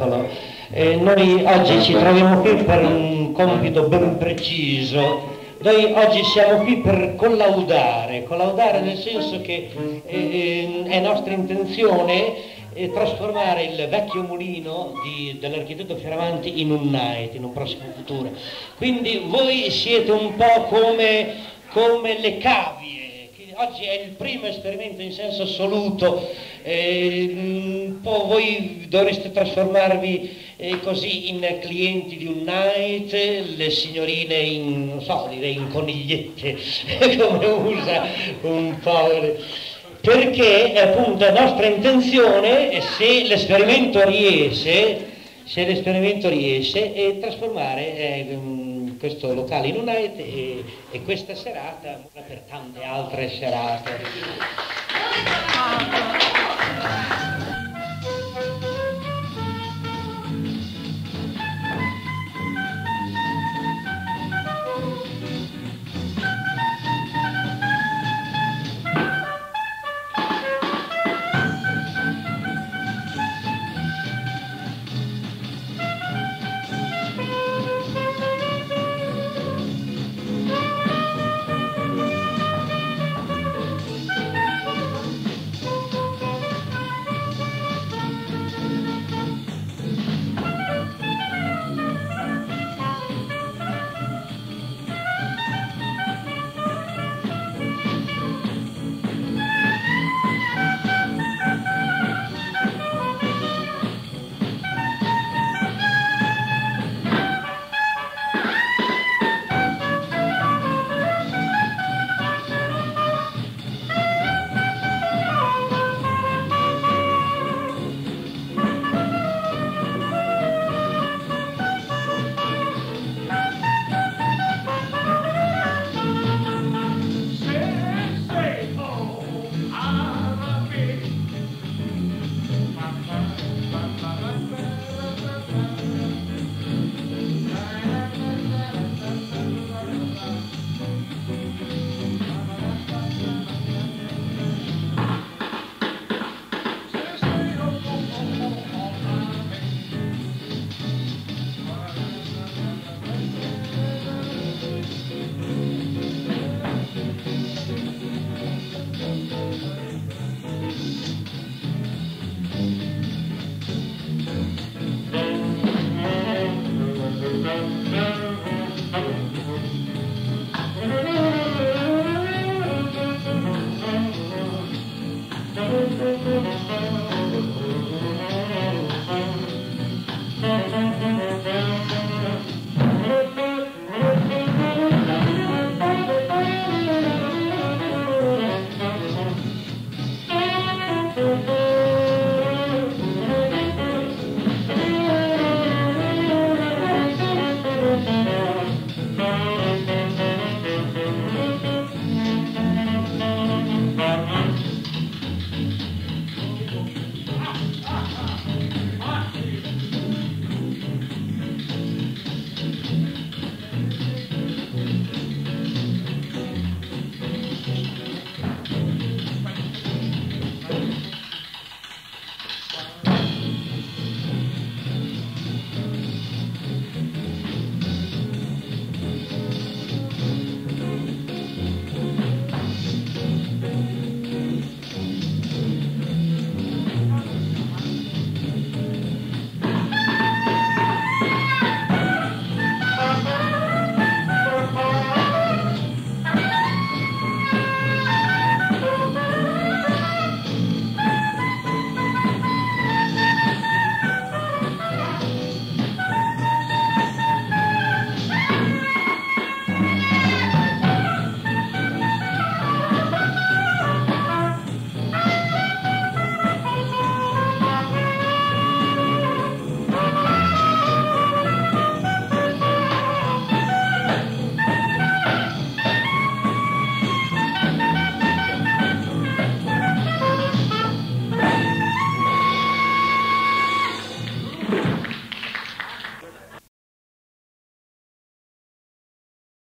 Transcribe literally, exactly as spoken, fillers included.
spettacolo. Eh, noi oggi ci troviamo qui per un compito ben preciso. Noi oggi siamo qui per collaudare, collaudare nel senso che eh, è nostra intenzione eh, trasformare il vecchio mulino dell'architetto Fioravanti in un night, in un prossimo futuro. Quindi voi siete un po' come, come le cavie. Oggi è il primo esperimento in senso assoluto, eh, poi voi dovreste trasformarvi eh, così in clienti di un night, le signorine in, non so, direi in conigliette, come usa un po'. Perché appunto è nostra intenzione, se l'esperimento riesce, se l'esperimento riesce, è trasformare... Eh, questo locale in un night e, e questa serata, ma per tante altre serate.